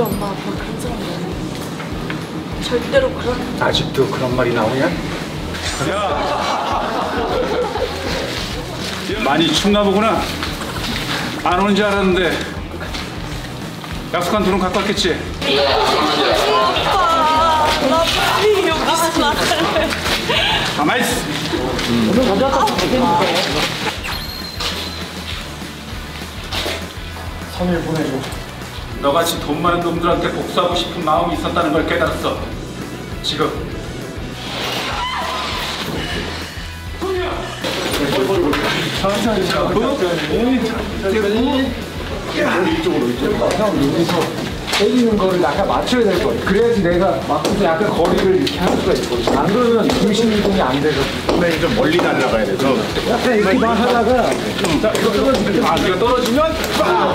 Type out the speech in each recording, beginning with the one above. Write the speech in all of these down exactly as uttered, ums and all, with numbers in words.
우리 엄마 아빠 그런 사람 아니야. 절대로 그런. 아직도 그런 말이 나오냐? 야. 많이 춥나 보구나. 안 오는 줄 알았는데. 약속한 돈은 갖고 왔겠지? 가만히 있어. 선을 보내줘. 너같이 돈 많은 놈들한테 복수하고 싶은 마음이 있었다는 걸 깨달았어. 지금. 손이야. 천천히 천천히. 이쪽으로 이쪽으로. 형 여기서. 때리는 거를 약간 맞춰야 될 거예요. 그래야지 내가 막고서 약간 거리를 이렇게 할 수가 있거든요. 안 그러면 중심이동이 안 돼서. 근데 좀 멀리 날아가야 돼서. 약간 이렇게 막 하다가. 자, 이거 떨어지면. 아, 이거 떨어지면. 아,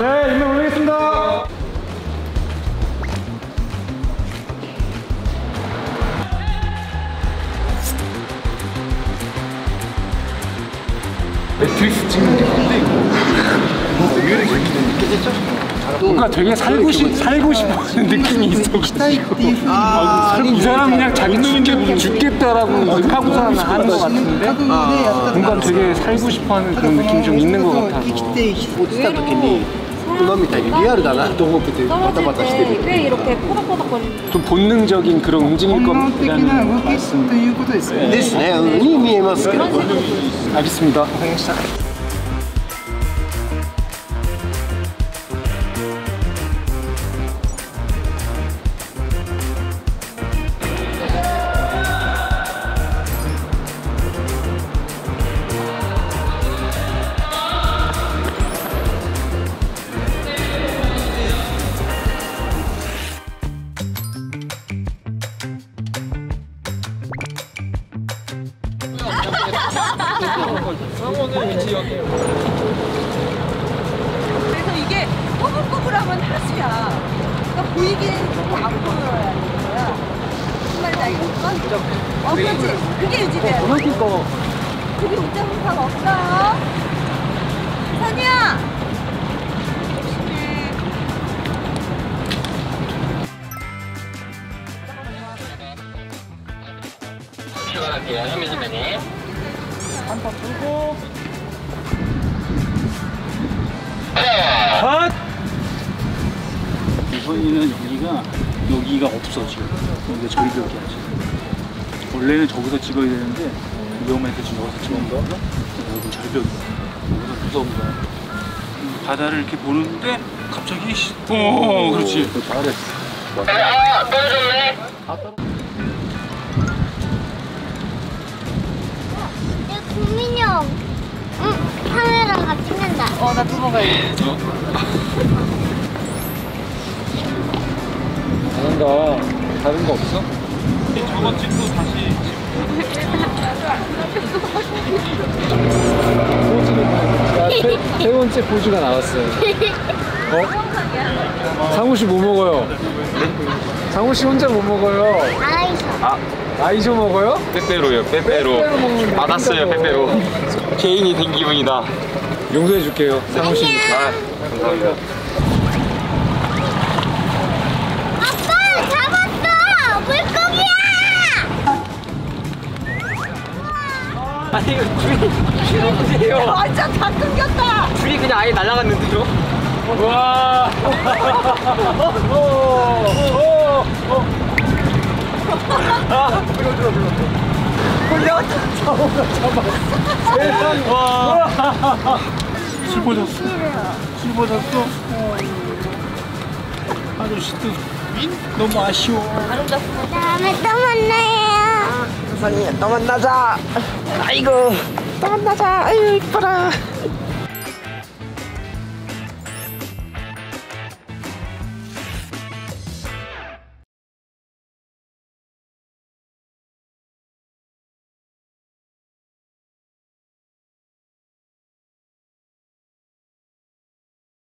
네, 이만 올리겠습니다. 매트릭스 찍는 게 힘들고 의외로 재밌게 느껴졌죠? 뭔가 되게 살고, 시, 살고 싶어하는 느낌이 있어가지고 아, 아, 이 사람 그냥 자기 죽겠, 죽겠다라고 하고서는 하는 것 같은데 아, 뭔가 되게 살고 싶어하는 그런 느낌이 좀 있는 것 같아서 좀 본능적인 그런 움직일 것이라는 말씀 알겠습니다. 상원의 위치였네요. 그래서 이게 꼬불꼬불하면 하수야. 그러니까 보이기엔 조금 안 보여야 되는 거야. 정말 나 이거 꺼져. 어, 그렇지. 그게 유지돼야 돼. 그게 우정상 없어. 선이야! 출발할게요, 현민 선배님. 한번 불고 컷! 이번에는 여기가 여기가 없어 지금. 근데 저기 벽이야 지금. 원래는 저기서 찍어야 되는데 위험해서 지금 여기서 찍은 거야. 여기 절벽이야. 여기서 무서운 거야. 바다를 이렇게 보는데 갑자기 어 그렇지. 잘했어. 아 떨어졌네. 국민이 형! 응! 카메라가 찍는다! 어, 나 도망가야지! 잘한다. 다른 거 없어? 저거 찍고 다시 찍고 세 번째 포즈가 나왔어요. 어? 상우 씨 뭐 먹어요? 상우 씨 혼자 뭐 먹어요? 아이소. 아. 아이쇼 먹어요? 빼빼로요. 빼빼로. 빼빼로 받았어요. 빼빼로. 개인이 된 기분이다. 용서해 줄게요. 상우씨. 아, 감사합니다. 아빠 잡았어! 물고기야! 아니 이거 줄이 보세요. 완전 다 끊겼다. 줄이 그냥 아예 날아갔는데요? 우와. 아, 불러 들어 불러 불러 잡아 세상 와 술 버렸어 술 버렸어 아저씨도 너무 아쉬워 다음에 또 만나요 선생님 또 만나자 아이고 또 만나자 아이고 이뻐라